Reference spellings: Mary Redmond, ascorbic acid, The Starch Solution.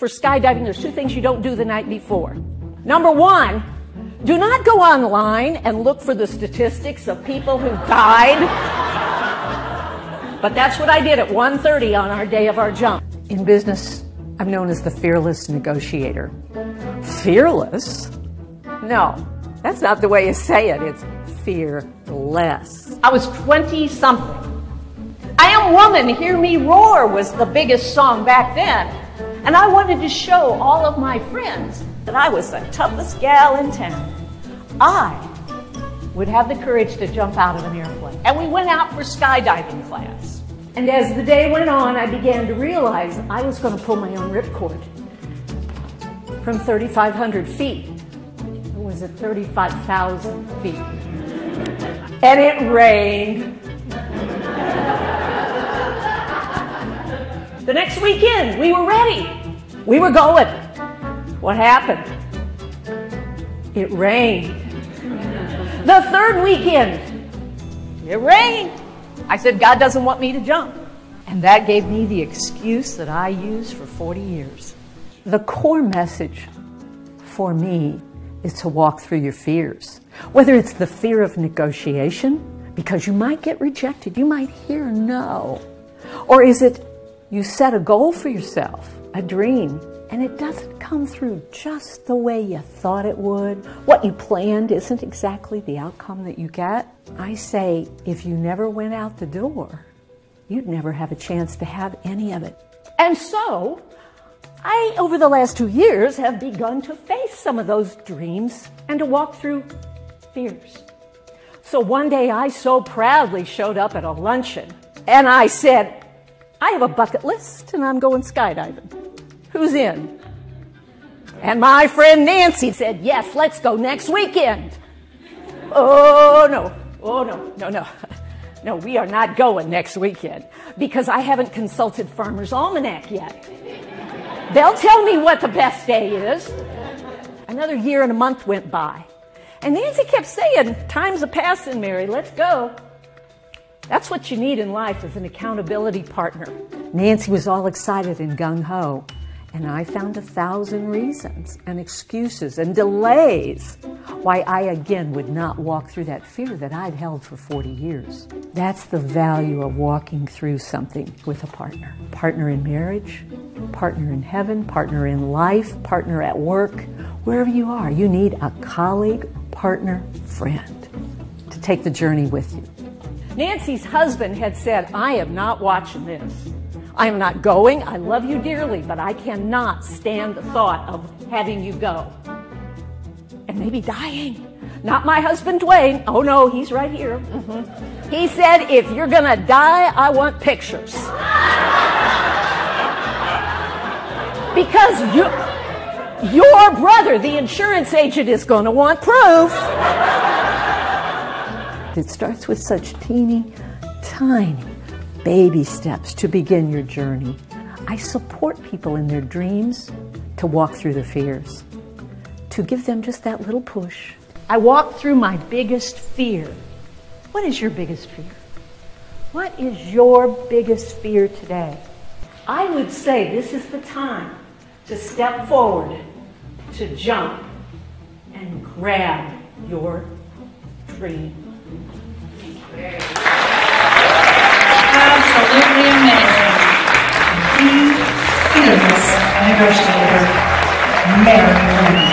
for skydiving, there's two things you don't do the night before. Number one, do not go online and look for the statistics of people who died. But that's what I did at 1:30 on our day of our jump. In business, I'm known as the fearless negotiator. Fearless? No, that's not the way you say it. It's fearless. I was 20-something. I Am Woman, Hear Me Roar was the biggest song back then. And I wanted to show all of my friends that I was the toughest gal in town. I would have the courage to jump out of an airplane. And we went out for skydiving class. And as the day went on, I began to realize I was going to pull my own ripcord from 3,500 feet. It was at 35,000 feet. And it rained. The next weekend, we were ready. We were going. What happened? It rained. The third weekend, it rained. I said, God doesn't want me to jump. And that gave me the excuse that I used for 40 years. The core message for me is to walk through your fears. Whether it's the fear of negotiation, because you might get rejected, you might hear no. Or is it you set a goal for yourself, a dream, and it doesn't come through just the way you thought it would. What you planned isn't exactly the outcome that you get. I say, if you never went out the door, you'd never have a chance to have any of it. And so, I, over the last 2 years, have begun to face some of those dreams and to walk through fears. So one day I so proudly showed up at a luncheon and I said, I have a bucket list and I'm going skydiving. Who's in? And my friend Nancy said, yes, let's go next weekend. Oh, no, we are not going next weekend because I haven't consulted Farmer's Almanac yet. They'll tell me what the best day is. Another year and a month went by. And Nancy kept saying, time's a-passing, Mary, let's go. That's what you need in life is an accountability partner. Nancy was all excited and gung-ho. And I found 1,000 reasons and excuses and delays why I again would not walk through that fear that I'd held for 40 years. That's the value of walking through something with a partner. Partner in marriage, partner in heaven, partner in life, partner at work, wherever you are. You need a colleague, partner, friend to take the journey with you. Nancy's husband had said, I am not watching this. I am not going. I love you dearly, but I cannot stand the thought of having you go. And maybe dying. Not my husband, Dwayne. Oh, no, he's right here. He said, if you're going to die, I want pictures. Because your brother, the insurance agent, is going to want proof. It starts with such teeny, tiny baby steps to begin your journey. I support people in their dreams to walk through their fears, to give them just that little push. I walked through my biggest fear. What is your biggest fear? What is your biggest fear today? I would say this is the time to step forward, to jump, and grab your dream. Absolutely amazing. The fearless negotiator, Mary Redmond.